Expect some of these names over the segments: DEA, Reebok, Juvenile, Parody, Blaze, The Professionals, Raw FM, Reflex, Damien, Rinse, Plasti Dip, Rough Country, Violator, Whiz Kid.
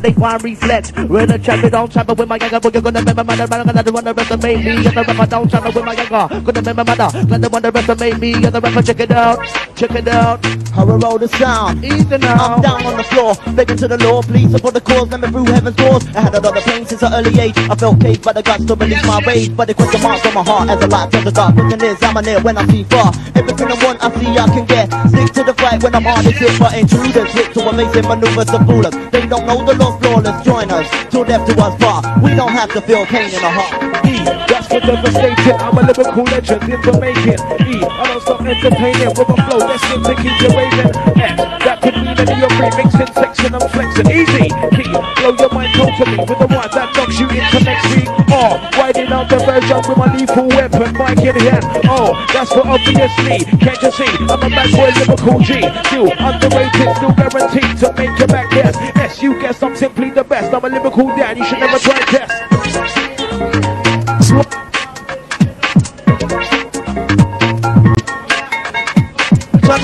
They want reflex. When I trap it, don't trap it with my younger. But you're gonna remember my mother. Gonna wanna resonate me. You're the rapper, don't trap it with my younger. Gonna remember my mother. Gonna wanna resonate me. You're the rapper, check it out. Check it out. How I roll the sound. Easy now. I'm down on the floor. Begging to the Lord, please support the cause. Let me through heaven's doors. I had a lot of pain since an early age. I felt caged by the guts to release my rage. But the question marks on my heart as the light turns to dark. Vision is, I'm near when I see far. Everything I want, I see I can get. Stick to the fight when I'm hard as shit. But intruders slip to amazing maneuvers of foolers. They don't know the law. Flawless, join us, till death to us bar. We don't have to feel pain in the heart. E, that's for devastation. I'm a lyrical legend, here to make it. E, I don't stop entertaining with a flow that seems to keep you raving. F, that could mean any of your remixing section, I'm flexing. Easy, P, blow your mind totally with the one that knocks you into next week. R, riding out the version with my lethal weapon, mic in hand. O, that's for obviously, can't you see? I'm a bad boy, lyrical G. Still underrated, still guaranteed to make your back guess. S, you guess I'm simply the best. I'm a lyrical dad, you should never try to test.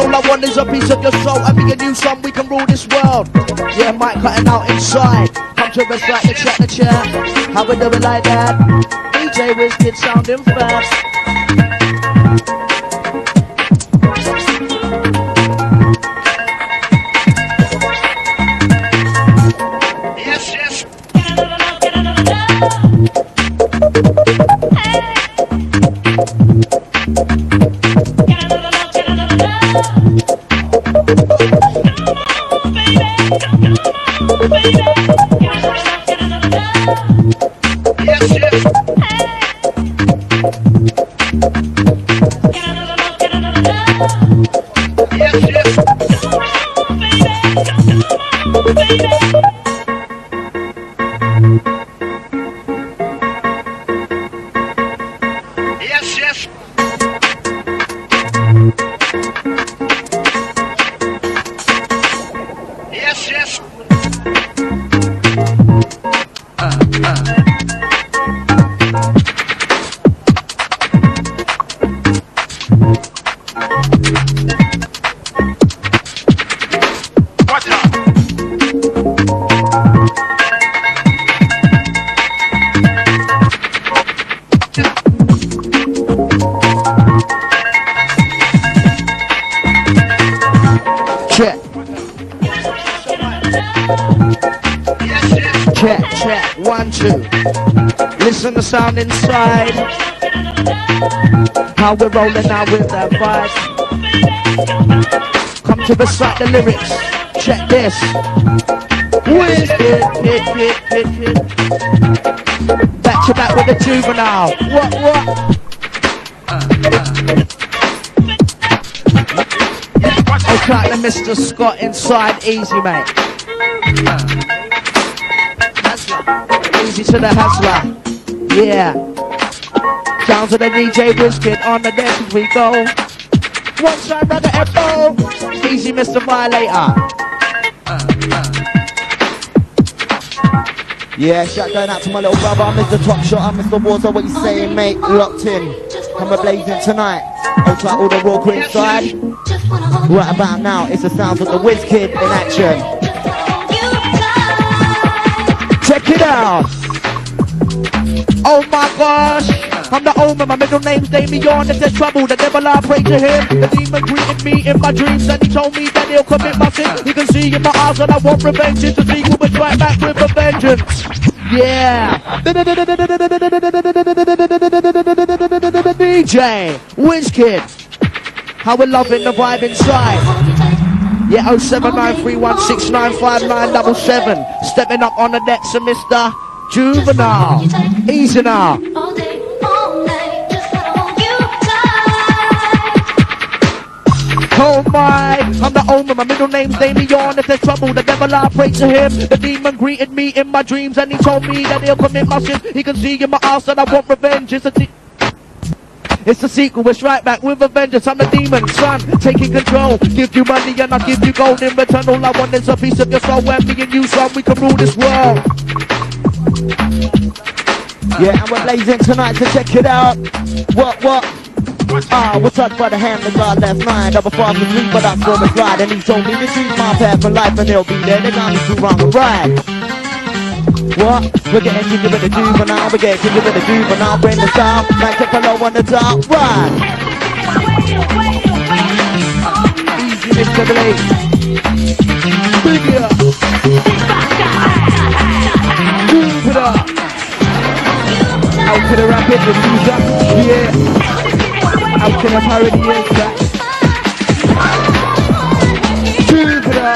All I want is a piece of your soul. And me and you, son, we can rule this world. Yeah, mic cutting out inside. Come to us like the chat, the chat. How we do it like that? DJ Whiz Kid sounding fast. Sound inside, how we're rolling out with that vibe. Come to recite the lyrics. Check this. Whiz Kid, Kid. Back to back with the Juvenile. What? I can't let Mr. Scott inside. Easy, mate. Hustler. Easy to the hustler. Yeah, sounds of the DJ Whiz Kid on the desk, we go. One shot, another F.O. Easy, Mr. Violator. Yeah, shout going out to my little brother. I'm Mr. Top Shot, I'm Mr. Warzone. What you saying, mate? Locked in. I'm a blazing tonight. I'll try all the raw green side. Right about now, it's the sounds of the Whiz Kid in action. Check it out. Oh my gosh, I'm the omen, my middle name's Damien. If there's trouble, the devil I pray to him. The demon greeted me in my dreams and he told me that he'll commit my sin. You can see in my eyes that I want revenge. It's a sequel, but right back with a vengeance. Yeah. DJ Whiz Kid, how we loving the vibe inside. Yeah, 07931695977. Stepping up on the decks of Mr. Juvenile, easy now. All day, all night, just wanna hold you tight. Oh my, I'm the omen, my middle name's Damien. If there's trouble, the devil I pray to him. The demon greeted me in my dreams and he told me that he'll commit my sin. He can see in my eyes that I want revenge. It's the sequel, it's right back with a vengeance. I'm a demon, son, taking control. Give you money and I'll give you gold in return. All I want is a piece of your soul. And me and you, son, we can rule this world. Yeah, and we're blazing tonight, so check it out. What? Ah, was touched by the hand of God last night. I was far from sleep, but I saw the bride. And he told me to choose my path for life. And he'll be there, they're gonna do wrong and right. what? We're getting jiggy with the juvenile, we're getting jiggy with the juvenile. Bring the sound, like take a low on the top. Right. Easy, Mr. Blaze. Big it up. Move it up. Out to the rapids and use up. Yeah. Out to the parody and stuff. Move it up.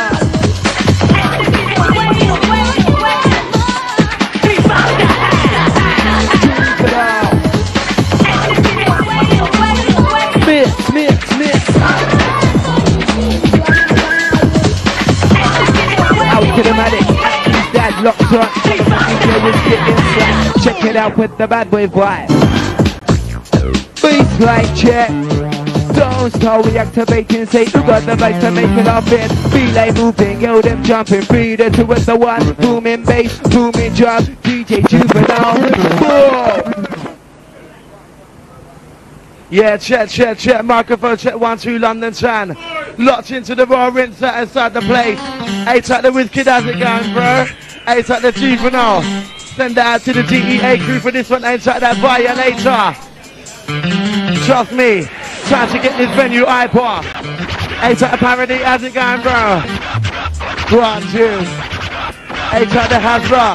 Locked up, check it out with the bad boy vibe. Bass line check. Don't stop reactivating, say you got the vibes to make it off it. Be like moving, yo them jumping, free the two with the one. Booming bass, booming drum, DJ Juvenile. Boom. Yeah, check, check, check, microphone check, 1, 2, London Tan. Locked into the raw rinse inside the place. Hey, type the Whiz Kid, how's it going, bro? Hey, it's like the Juvenile. Send that out to the DEA crew for this one. Hey, it's like that Violator. Trust me, trying to get this venue iPod. Hey, it's like the parody, how's it going, bro? 1, 2. Hey, it's like the Hazra,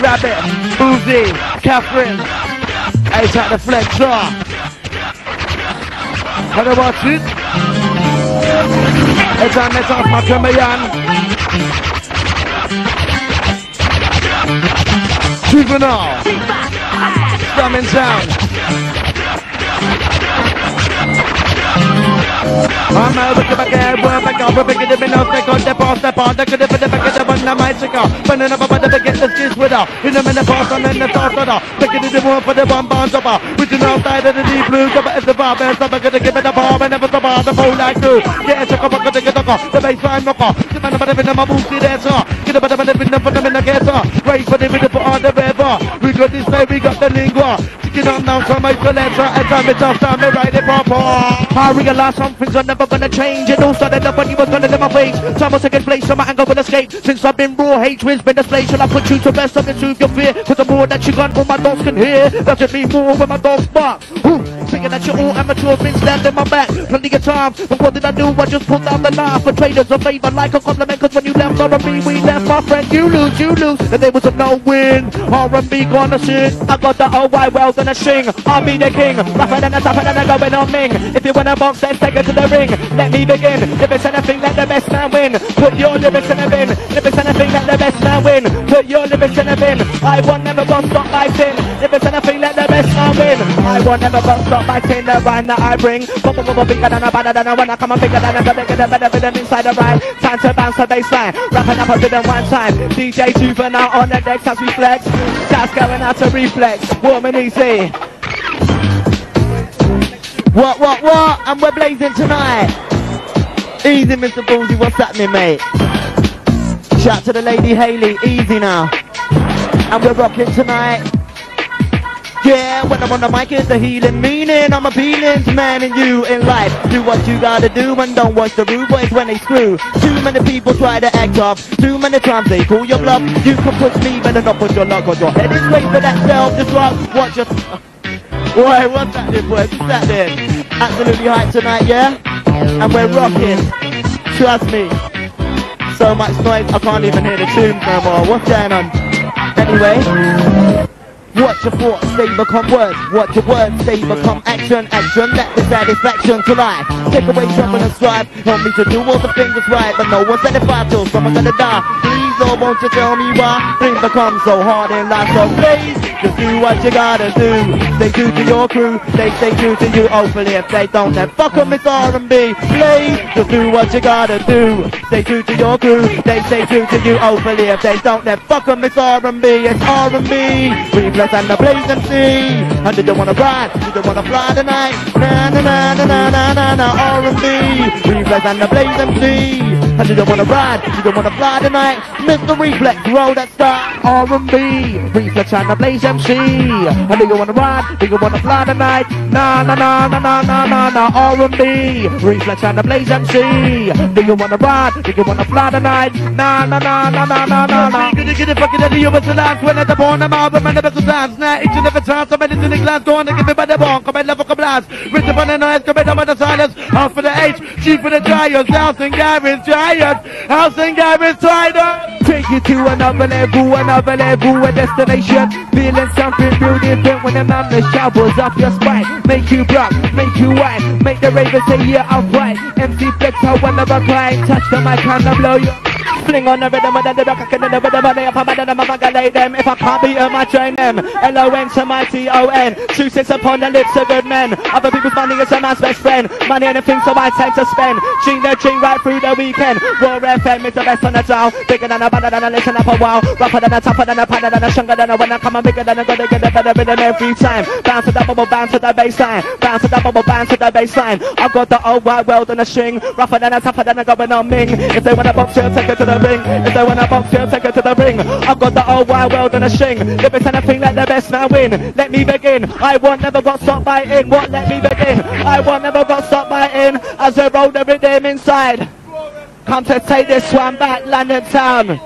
Rabbit, Boozy, Catherine. Hey, it's like the Flexor. Hello, watch it. Hey, it's like Meta Makamayan. Juvenile, coming down. I'm out with the back, we're back up, we're back in the middle, they got the boss, the bar, they could have been the back of the one, the mic check out, but none of them to get the juice with her, in the minute pass, and then the thought on her, back into the room for the one barn topper, which is outside of the deep blue, cover is the bar, best I'm gonna give it a bar, and never the bar, the whole like do, get a check up, I'm gonna get the baseline knocker, the man about it, I'm a booty dancer. Get about the window for the minagator. Wait for the window for all the river. We got this day, we got the lingua. Chicken up now, so make the letter. And time it's off, time to write it proper. I realize some things are never gonna change. It all started up when you was running in my face. Time was second place, so my anger will escape. Since I've been raw, hate has been displayed. Shall I put you to rest? I'm gonna soothe your fear. Cause the more that you got, all my dogs can hear. That should be more when my dogs bark. Thinking that you're all amateur, been stabbed in my back. Plenty of time, but what did I do? I just pulled down the knife. For traders a favor, like a compliment. Cause when you left, not on me, we left. My friend, you lose, and there was a no win. R&B gonna sing. I got the old wide world and a shing. I'll be the king, rougher than a tougher than a going on Ming. If you wanna box, then take it to the ring. Let me begin. If it's anything, let the best man win. Put your lyrics in a bin. If it's anything, let the best man win. Put your lyrics in a bin. I won't never gonna stop my sin. If it's anything, let the best man win. I won't never gonna stop my sin. The rhyme that I bring. Bigger than a badder than a when I come and bigger than a bigger than a better inside the rhyme. Time to bounce the baseline. Wrapping up a rhythm one time. DJ Juvenile on the decks as we flex. That's going out to Reflex. Warm and easy. What? And we're blazing tonight. Easy, Mr. Ballsy. What's happening, mate? Shout to the lady Haley. Easy now. And we're rocking tonight. Yeah, when I'm on the mic, it's the healing meaning. I'm appealing to man and you in life. Do what you gotta do and don't watch the rude boys when they screw. Too many people try to act off. Too many times they call your bluff. You can push me, better not put your luck on your head. It's way for that self-destruct. Watch your... Wait, what's that then, boys? What's that then? Absolutely hype tonight, yeah? And we're rocking. Trust me. So much noise, I can't even hear the tunes no more. What's going on? Anyway... Watch your thoughts, they become words. Watch your words, they become action. Action, that's the satisfaction to life. Take away trouble and strife. Help me to do all the things that's right. But no one's satisfied till someone's gonna die. Please, oh, won't you tell me why things become so hard in life? So please, just do what you gotta do. Stay true to your crew, they stay true to you. Hopefully if they don't, then fuck them, it's R&B. Please, just do what you gotta do. Stay true to your crew, they stay true to you. Hopefully if they don't, then fuck them, it's R&B. It's R&B. And the blaze and see. And you don't wanna ride, you don't wanna fly tonight. Na na na na na na na na R&B. Reflex and the blaze and see. And you don't wanna ride, you don't wanna fly tonight. Mr. Reflex, roll that star. R&B. Reflex and the blaze. MC. I think you wanna ride, think you wanna fly tonight. Nah, nah, nah, nah, nah, nah, nah, nah, R&B. Reflex and the Blaze MC. Think you wanna ride, think you wanna fly tonight. Nah, nah, nah, nah, nah, nah, nah, nah. Could you get it fucking any of us to last? When at the born, I'm out of my never to dance. Now, each and every chance, I'm in the glass. Go on and give me by the ball, come and level, come blast. Rinse upon the noise, come and down by the silence. Half for the H, G for the Giants. House and Gavins, Giants. House and Gavins, Trident. Take you to another level, a destination. Feeling something real different when the madness showers off your spine. Make you rock, make you white, make the ravers say yeah, I'm right. MC Flex, I will never cry. Touch the mic and I blow you. Fling on the rhythm of the rock, I can never the money up. I'm better than my lay them. If I can't beat them, I train them. L-O-N to my T-O-N. Two sits upon the lips of good men. Other people's money is a man's best friend. Money and things so I tend to spend. Dream the dream right through the weekend. Raw FM is the best on the dial. Bigger than a banner than a listen up a while. Rougher than a tougher than a pattern than a stronger than a winner. Come on, bigger than a gonna get a better rhythm every time. Bounce to the bubble, bounce to the baseline. Bounce to the bubble, bounce to the baseline. I've got the old wide world on a string. Rougher than a tougher than a going on Ming. If they wanna box you, take it to the ring. If they wanna box you, take it to the ring. I've got the old wide world on a string. If it's anything, let the best man win. Let me begin. I won't never got stopped by in. What? Let me begin. I won't never got stopped by in. As I roll the rhythm inside. Come to take this one back, London town.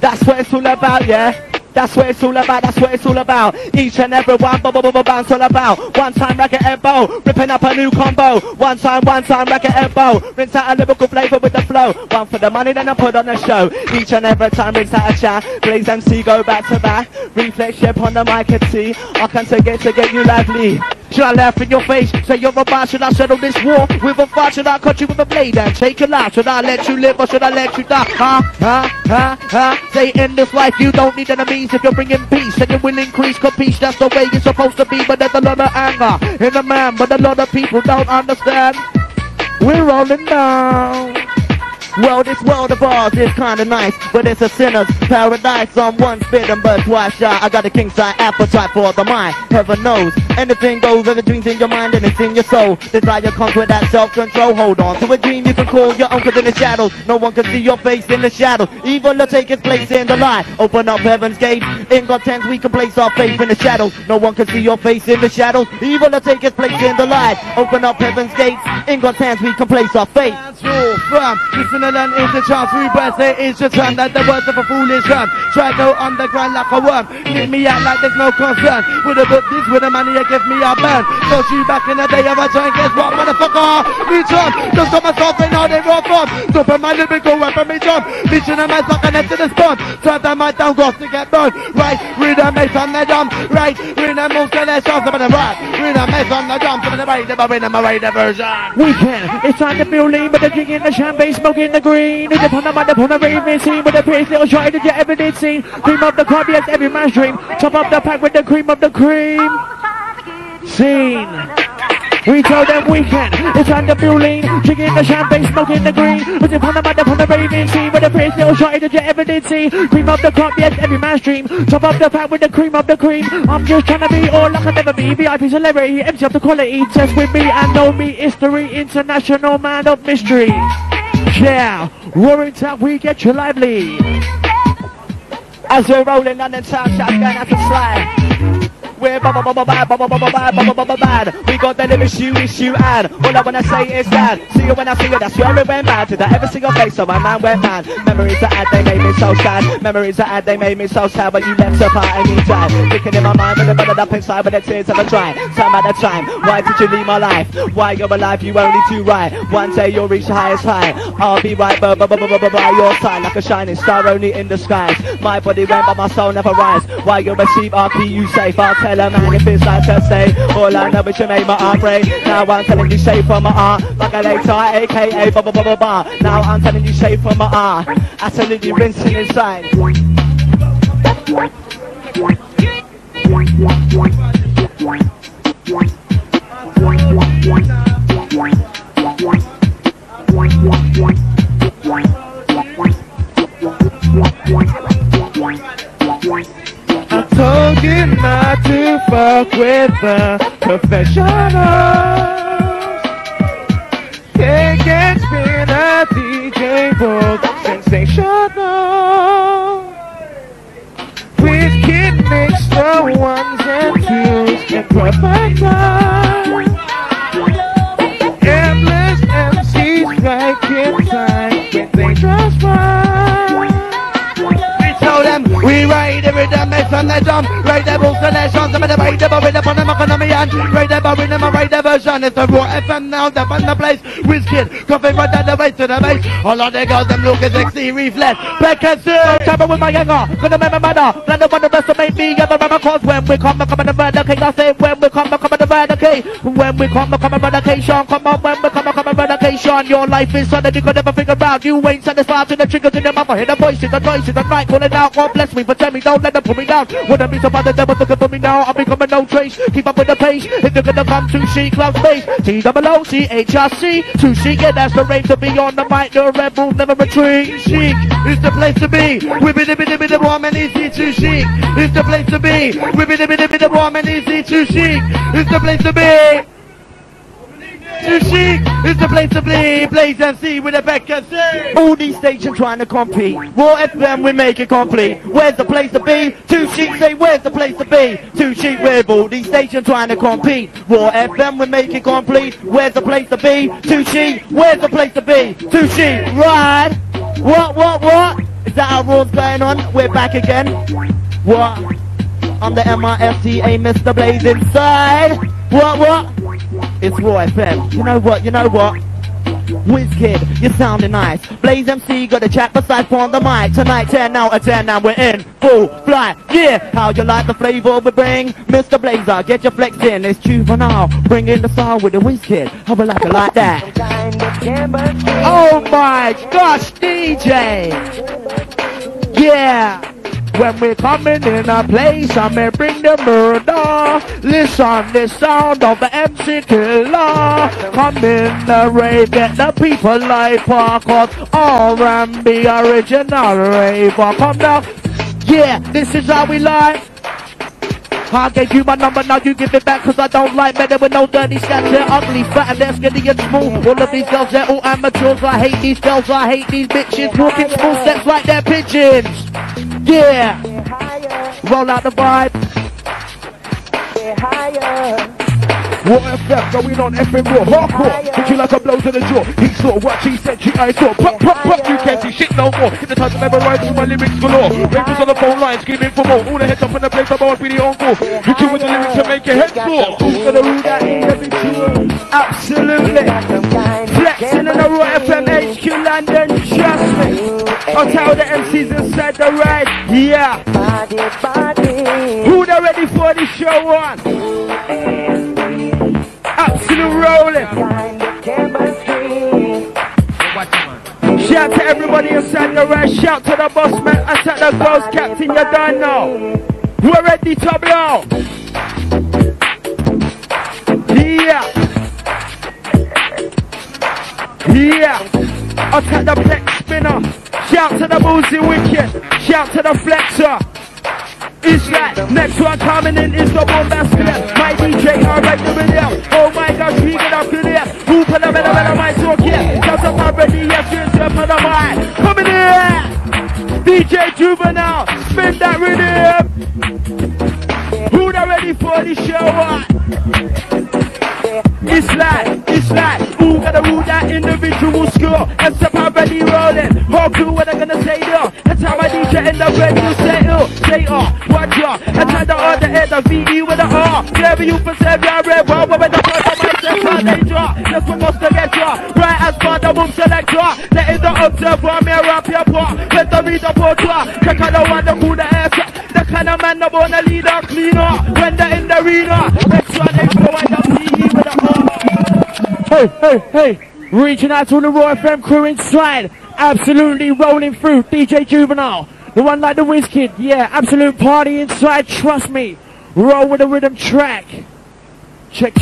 That's what it's all about, yeah. That's what it's all about, that's what it's all about. Each and every one, bounce all about. One time racket and bow, ripping up a new combo. One time racket and bow. Rinse out a lyrical flavour with the flow. One for the money, then I put on a show. Each and every time rinse out a chat. Blaze MC go back to back. Reflex shape on the mic and see. I can to get you lively. Should I laugh in your face? Say you're a bad. Should I settle this war with a fight? Should I cut you with a blade and take your life? Should I let you live or should I let you die? Huh? Huh? Huh? Huh? Say in this life you don't need enemies if you're bringing peace. And it will increase, capiche, that's the way you're supposed to be. But there's a lot of anger in a man, but a lot of people don't understand. We're rolling down. Well, this world of ours is kinda nice, but it's a sinner's paradise. I'm once bitten but twice shy. I got a king-size appetite for the mind. Heaven knows, anything goes. Every dream's in your mind and it's in your soul. Desire comes with that self-control. Hold on to a dream you can call your own, cause in the shadows no one can see your face in the shadow. Evil will take its place in the light. Open up heaven's gate. In God's hands we can place our faith. In the shadows no one can see your face in the shadows. Evil will take its place in the light. Open up heaven's gates. In God's hands we can place our faith. And it's a chance, reverse it, it's your turn. Like the words of a foolish run. Try go underground like a worm. Hit me out like there's no concern. With a book this, with the money you give me, I burn. So you back in the day of a giant, guess what, motherfucker? Return, just on myself and how they roll from. Stop in my lyrical weapon, me jump. Bitchin' a man's like an empty the spawn. Turn down my down, got to get burned. Right, read a mess on the dumb. Right, read a move to their shots. About the right, read a mess on the dumb. About the right, never read them, I read the version. We can, it's time to feel lean, but the drinking, the champagne, smoking, the green, is upon the mud upon the raving scene with the pretty little try that you ever did see. Cream of the crop, yes, every man's dream. Top up the pack with the cream of the cream scene. We told them we can. It's time to feel lean. Drinking the champagne, smoking the green, is upon the mud upon the raving scene with the pretty little try that you ever did see. Cream of the crop, yes, every man's dream. Top up the pack with the cream of the cream. I'm just trying to be all like I never be. VIP celebrity, empty up the quality. Test with me and know me. History, international man of mystery. Yeah, roaring up, we get you lively. As we're rolling on the top, shotgun at the slide. We're bad. We got the little issue, and all I wanna say is that. See you when I see you, that's where it went bad. Did I ever see your face? So my mind went mad. Memories that had, they made me so sad. Memories that had, they made me so sad. But you left so far and you died. Thinking in my mind, but I butted up inside with the tears of a dry. Time at a time, why did you leave my life? Why you're alive, you only do right. One day you'll reach the highest high. I'll be right by your side, like a shining star only in the skies. My body went, but my soul never rise. Why you'll receive, I'll keep you safe. I'll tell a man if it's like Thursday. All I know is you made my heart break. Now I'm telling you shape from my heart. Violator, aka blah blah blah blah blah. Now I'm telling you shape from my heart. I tell you rinsing inside. I told you not to fuck with the professionals. It's been a DJ called Sensational. Whiz Kid mixed ones and twos in perfect time. Endless MCs like in time when they just rhyme. We told them we ride every damn mess on the jump. Ride the rules and their chance. I'm gonna ride the bar in the fun of economy and ride the bar in the ride the version. It's the Raw FM now, the fun the place. Whiz Kid, coughing right down the way to the base. All of the girls, them look sexy, reflex. Black and silk, travel with my younger. Gonna make my mother. Plan the one of us to make me ever run my cause. When we come on the ride, okay. I say when we come on the ride, okay. When we come on the ride, okay. Sean, come on, when we come on the ride, okay. Sean, your life is something you could never figure out. You ain't satisfied to the triggers in your mouth. I hear the voices, the choices, the night calling out. God bless me for telling me, don't let them pull me down. Wouldn't be so bad the devil looking for me now. I'm becoming no trace, keep up with the pace. If you're gonna come to she club space, TOOCHRC, 2C, yeah, that's the rate to be on the mic. The rebel never retreat. Chic is the place to be. We be the bit of warm and easy to chic. It's the place to be. We be the bit of warm and easy to chic. It's the place to be. Too chic, it's the place to be. Blaze MC with a back and say all these stations trying to compete. Raw FM, we make it complete. Where's the place to be? Too chic, say where's the place to be? Too chic with all these stations trying to compete. Raw FM, we make it complete. Where's the place to be? Too chic, where's the place to be? Too chic, right? What? Is that our rules going on? We're back again. What? I'm the MRFTA, Mr. Blaze inside. What? It's Raw FM. You know what? Whiz Kid, you're sounding nice. Blaze MC got a chat beside on the mic. Tonight 10 out of 10 and we're in full flight. Yeah, how you like the flavor we bring? Mr. Blazer, get your flex in. It's Juvenile, bring in the song with the Whiz Kid. How we like it like that? Oh my gosh, DJ! Yeah! When we're coming in a place, I may bring the murder. Listen the sound of the MC killer. Come in the rave, get the people like park off. R&B original rave, come now. Yeah, this is how we like. I gave you my number, now you give it back, cause I don't like men with no dirty scats. They're ugly, fat and they're skinny and small. All of these girls, they're all amateurs. I hate these girls, I hate these bitches. Walking small steps like they're pigeons. Yeah, roll out the vibe. Get higher. What FM going on, FM Raw, hardcore. Hit you like a blow to the jaw. He saw what she said, she I saw. Pop, you can't see shit no more. It's the time to memorize all my lyrics galore. Rappers on the phone line, screaming for more. All the heads up in the place, I'm always really on call. You two with the lyrics to make your head sore. Who's gonna rule that in every tune? Absolutely. Flexing on the Raw FM HQ London, trust me. I'll tell the MCs inside the ride, yeah. Who they ready for the show on? Absolute rolling. Shout to everybody inside the ride. Shout to the boss man. I shout the girls, captain. You don't know. We're ready to blow. Yeah. I shout the flex spinner. Shout to the boozy wicked. Shout to the flexer. It's that next one coming in is the one that's left. My DJ, alright, the video. Oh my gosh, we get up to there. Who put the middle of my talk here? Just about ready, yes, you're set for the mind. Come in here! DJ Juvenile, spin that rhythm. Who they ready for the show? It's like, who gotta rule that individual score? And step out ready rolling. How cool, what they gonna say though? That's how my DJ in the red will say, oh, say, oh, watch ya. I tried the R, the A, the V, E with the R. Wherever you preserve your red, well, when the first time I step out, they draw. That's what most of get ya. Right as far, the room selector. That is the observer, mirror up your paw. Let the reader portrait. Check out the one that move the ass. The kind of man that wanna lead a cleaner. When they're in the arena, make sure they blow out the V, E with the R. Hey, reaching out to the Raw FM crew inside, absolutely rolling through, DJ Juvenile, the one like the Whiz Kid, yeah, absolute party inside, trust me, roll with the rhythm track, check,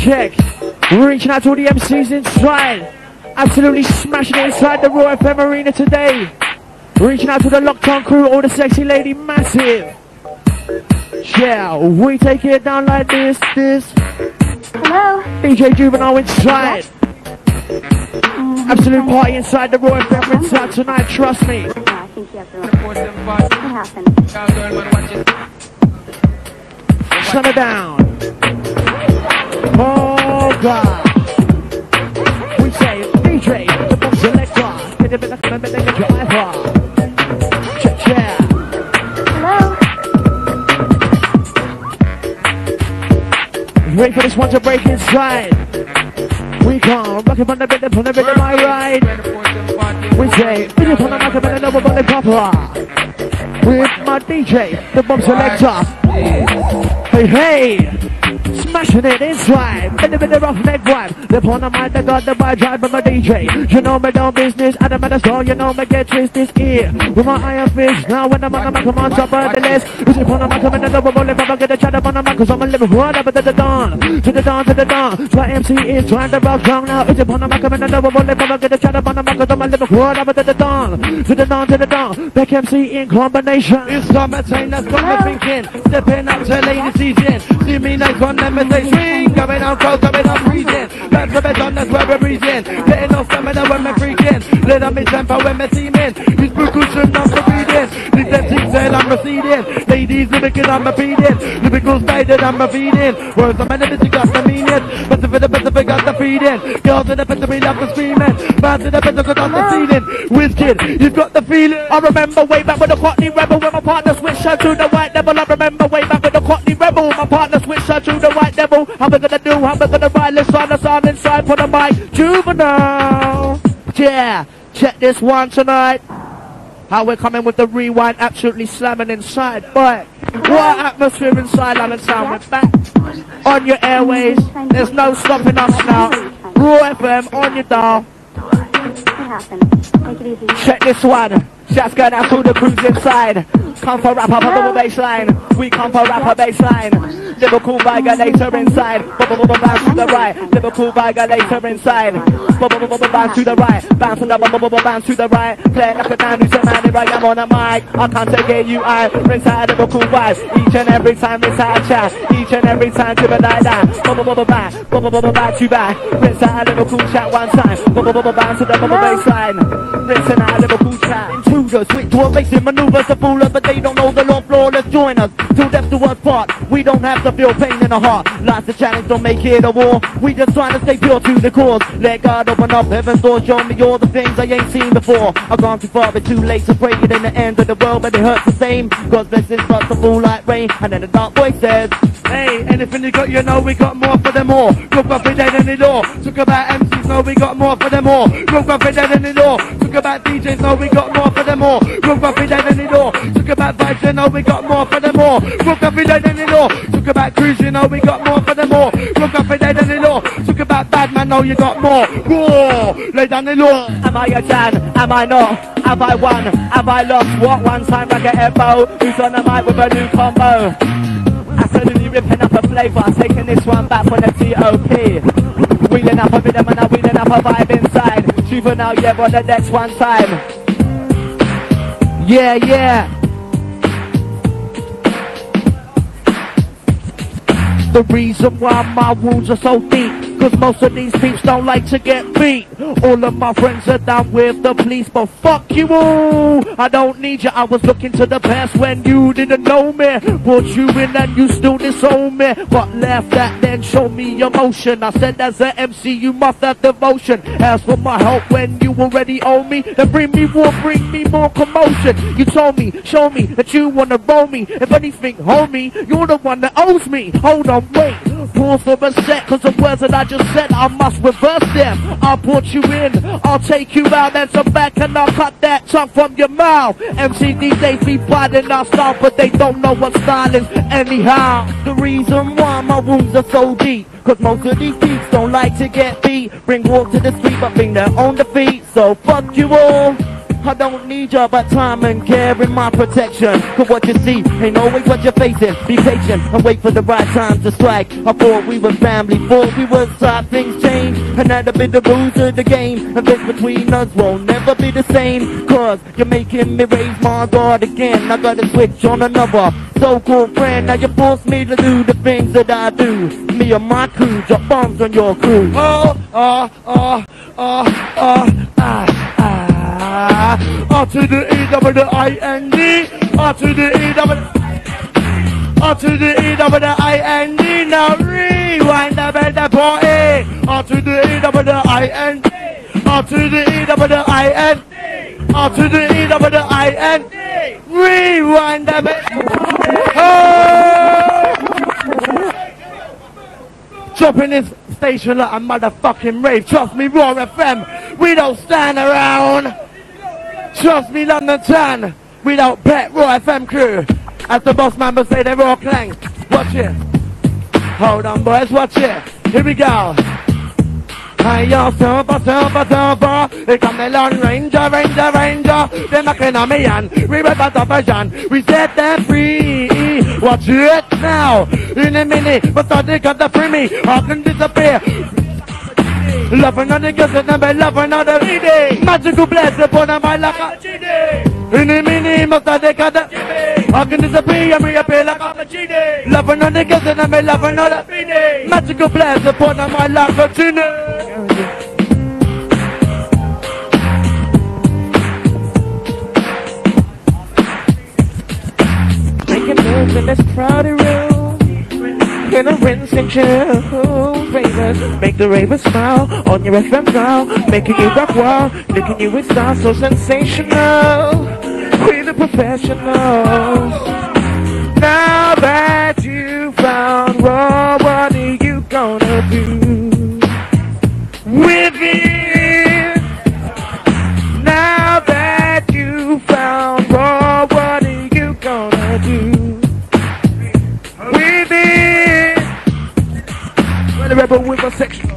reaching out to all the MCs inside, absolutely smashing it inside the Raw FM arena today, reaching out to the Lockdown crew, all the sexy lady massive, yeah, we take it down like this, hello, DJ Juvenile inside. Absolute party inside the Raw FM inside tonight, trust me. I think you have to report them. What happened? coming down. Oh God. We say it's DJ, the box electron. Wait for this one to break inside. We come, rockin' from the bit from the bit of my ride. We say, video from the market and the double body papa. With my DJ, the bomb selector. Hey, hey! Smashing it inside. Bit a bit of roughneck vibe. The point of mind that got the vibe drive from my DJ. You know me down business, I don't matter store, you know me get twisted here. With my iron fist, now when I'm on my command, top of the list. It's the point of my coming and double body papa. Get a chat up on the mic, cause I'm a living right up at the dawn. To the dawn, to the dawn. So MC is trying to rock down now. It's upon the mic, I'm in the double bullet. I'm gonna chat up on the mic, cause I'm a little crowd up to the dawn. To the dawn, to the dawn. Back MC in combination. It's summertime, that's what we're thinking. Stepping up to ladies' season. See me nice one, let me say swing. Going out cold, coming on freezing. That's the best on, that's where we're breathing. Getting off stamina when we're freaking. Let on me temper when we're teaming. This blue cushion, not for reading. This empty cell, I'm receding. Ladies, lyrically, I'm repeating. Lyrical style that I'm repeating. Words I'm an energy, got the meaning. But for the better, we got the feeling. Girls in the better, we love the screaming. Man in the better, cause I'm the ceiling. Whiz Kid, you've got the feeling. I remember way back with the Cockney Rebel. When my partner switched her to the white devil. I remember way back with the Cockney Rebel. My partner switched her to the white devil. How we gonna do, how we gonna ride? Let's sign us on inside for the mic. Juvenile. Yeah, check this one tonight. How we're coming with the rewind, absolutely slamming inside. But what atmosphere inside Allentown. We're back on your airways. There's no stopping us now. Raw FM on your dial. Check this one. Shouts going out to the crews inside. Come for rapper, bubble baseline. We come for rapper baseline. Liverpool Violator inside. Bubble bounce to the right. Liverpool Violator inside. Bubble bounce to the right. Bounce on the bubble bounce to the right. Play like a man who's a man in right. I'm on a mic. I can't take it, you I. Rinse out Liverpool vibes. Each and every time rinse out a chat. Each and every time to a like that. Bubble back to back. Rinse out Liverpool chat one time. Bubble bounce to the bubble baseline. Rinsing out Liverpool chat. Intruders, quick to evasive maneuvers, a fool us, but they don't know the law floor. Let's join us, till death to us part. We don't have to feel pain in the heart. Lots of challenge, don't make it a war. We just trying to stay pure to the cause. Let God open up heaven's door, show me all the things I ain't seen before. I've gone too far, but too late to pray it in the end of the world, but it hurts the same. God's blessings start to fall like rain, and then the dark voice says, hey, anything you got, you know we got more for them all. Look up in dead any law. Talk about MCs, no, we got more for them all. Look up in dead any law. Talk about DJs, no, we got more for them all. Rook up in any law. Talk about vibes, you know we got more for them all. Rook up in any law. Talk about crews, you know we got more for them all. Rook up in any law. Talk about bad man, know you got more. Raw, lay down the law. Am I a Dan? Am I not? Have I won? Have I lost? What one time I get Evo? Who's on the mic with a new combo? Absolutely ripping up a flavour. Taking this one back for the TOP. Wheeling up a rhythm and I'm wheeling up a vibe inside. Juvenile, yeah, on the next one time. Yeah, yeah. The reason why my wounds are so deep, cause most of these peeps don't like to get beat. All of my friends are down with the police, but fuck you all, I don't need you. I was looking to the past when you didn't know me. Brought you in and you still disown me. But laughed at then, show me emotion. I said as an MC you must have devotion. Ask for my help when you already owe me. Then bring me war, bring me more commotion. You told me, show me that you wanna roll me. If anything, homie, you're the one that owes me. Hold on, wait, pause for a sec, cause the words that I just said I must reverse them. I'll put you in, I'll take you out and some back, and I'll cut that tongue from your mouth. MCD, they be biting our style, but they don't know what style is anyhow. The reason why my wounds are so deep, cause most of these peeps don't like to get beat. Bring walk to the street but bring their own defeat. So fuck you all, I don't need your but time and care in my protection. Cause what you see ain't always what you're facing. Be patient and wait for the right time to strike. I thought we were family, thought we were side, things change. And that'll be the rules of the game. And this between us won't never be the same. Cause you're making me raise my guard again. I gotta switch on another so-called friend. Now you force me to do the things that I do. Me and my crew, drop bombs on your crew. R to the E double the I N D. R to the E double Up to the E double the I and D. Now rewind the bell the point. Up to the E double the I and D. Up to the E double the I and D. Up to the E double the I and D. Rewind the bell the point. Dropping this station like a motherfucking rave. Trust me, Raw FM, we don't stand around. Trust me, London Town, we don't bet. Raw FM crew, as the boss man would say, they're all clank. Watch it. Hold on, boys, watch it. Here we go. Hey, yo, super, here come the Lone Ranger, Ranger. They're knocking on me and we were about to version. We set them free. Watch it now. In a minute, but they got the free me. I can disappear. Loving on the girls and I'm loving on the lady. Magical bless upon my luck. In a minute, must I got the I can disappear and reappear like I'm a genie. Loving on the girls and I'm loving on the lady. Magical bless upon my luck of genie. In this crowded room, in a rinse and chill, ravers, make the ravers smile, on your FM growl, making you rock wild, making you a star so sensational, we the professionals. Now that you found Raw, what are you gonna do with it? Now that you found Raw, what are you gonna do? Rebel with a section.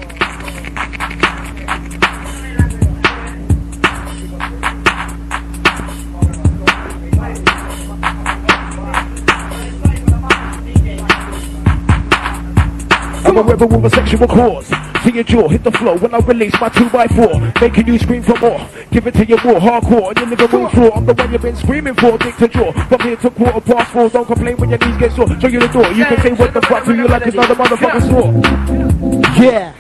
I'm a rebel with a sexual cause. To your jaw, hit the floor when I release my 2x4, making you scream for more. Give it to your more hardcore and you live a room floor. I'm the one you've been screaming for, dick to jaw. From here to quarter past four, don't complain when your knees get sore. Show you the door, you can say what the fuck to you like it's not a motherfucking sword. Yeah.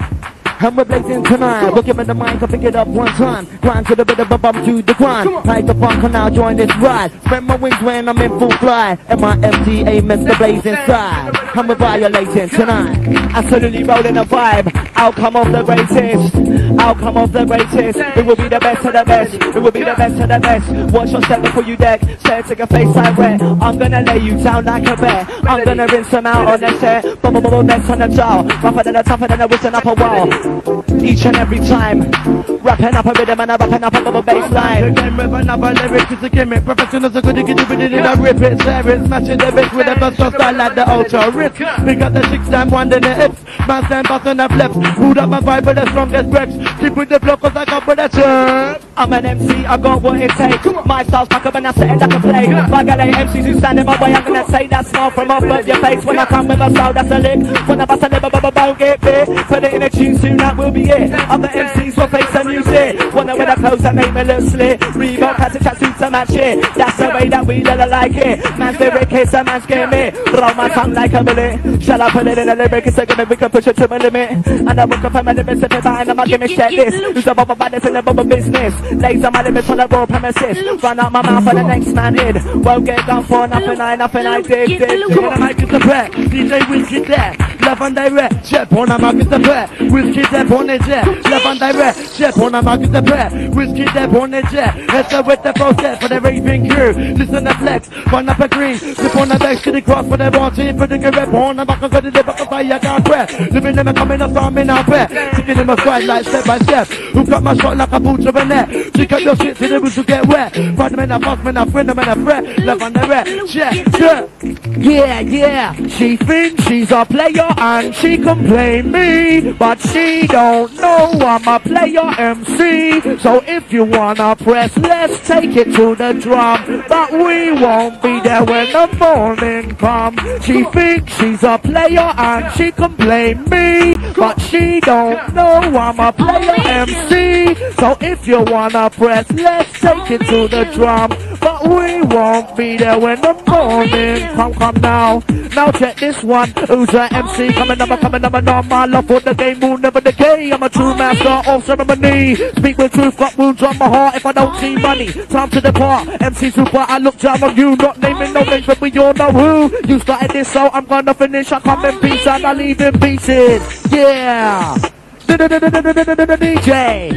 I'm a blazing tonight, look him in the mind, so pick it up one time. Grind to the bit of a bump to the grind. Tight the funk and I'll join this ride. Spread my wings when I'm in full fly. M-I-M-T-A, Mr. Blaze inside. I'm a violating tonight. Absolutely rolling a vibe. Outcome of the greatest. Outcome of the greatest. It will be the best of the best. It will be the best of the best. Watch your step before you deck. Stare to your face like red. I'm gonna lay you down like a bear. I'm gonna rinse them out on the chair. Bum next on the jaw. Rougher than a tougher than a written up a wall. Each and every time, rapping up a rhythm and rapping up a double bass line. Again, with another lyric, it's a gimmick. Professionals are good to get you with it. I rip it, tear it, smash it, lyrics with a bust style like the ultra rips. We got the chicks and one in the hips. Man stand bust on the flips. Hold up my vibe with the strongest grips. Keep with the block cause I got with a chirp. I'm an MC, I got what it takes. My style's back up and I set it like a play. Violate MCs who stand in my way. I'm gonna take that smile from up of your face. When I come with a soul, that's a lick. When I bust a lip, I don't get bit. Put it in a tune soon, that will be it. I'm the MCs, we'll face the music. Wanna wear the clothes that make me look slit. Reebok has a tracksuit to match it. That's the way that we look like it. Man's lyric is a man's gimmick. Roll my tongue like a bullet. Shall I put it in a lyric? It's a gimmick, we can push it to my limit. And I will confirm my limits if it's out and my gimmick check this. Who's a bubble badness in the bubble business? Lays on my limits on the raw premises. Run out my mouth for the next man in. Won't get done for nothing I did. Wanna make it the prayer. DJ Whiz Kid there. Love and direct. Chip on a mic is the prayer. Whiz Kid there on it, yeah. Love and direct. Chip on a mic is the prayer. Whiz Kid there on it, yeah. Let's go with the process for the raving crew. Listen to Flex. Run up a green. Slip on the back to the cross for the wanting. For the grip on a mic is the back of fire. I can't pray. Living them and coming up from in our prayer. Taking them a stride like step by step. Who got my shot like a boot of a net? She cut your shit to the roots to get wet. Find them in a boss, man, a friend, them in a threat. Love on the red. Yeah. She thinks she's a player and she can play me. But she don't know I'm a player MC. So if you wanna press, let's take it to the drum. But we won't be there when the morning comes. She thinks she's a player and she can play me. But she don't know I'm a player MC. So if you wanna press, let's take it to the drum. But we won't be there when the morning come now. Now check this one, who's the MC? Coming on my love for the game will never decay. I'm a true master of ceremony. Speak with truth, got wounds on my heart. If I don't see money, time to depart. MC Super, I look down on you. Not naming no names, but we all know who. You started this, so I'm gonna finish. I come in peace and I leave in pieces. Yeah. DJ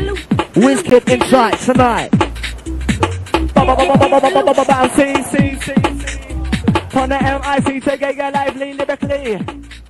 Whiz Kid inside tonight. See, see, see. On the MIC, take it lively, lyrically.